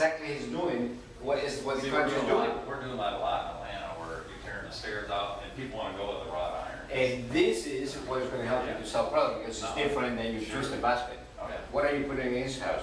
exactly he's doing what the country's doing. We're doing that a lot in Atlanta, where you're tearing the stairs out and people want to go with the wrought iron. And this is what is going to help you to sell product, because it's different than you choose the basket. Okay. What are you putting in this house?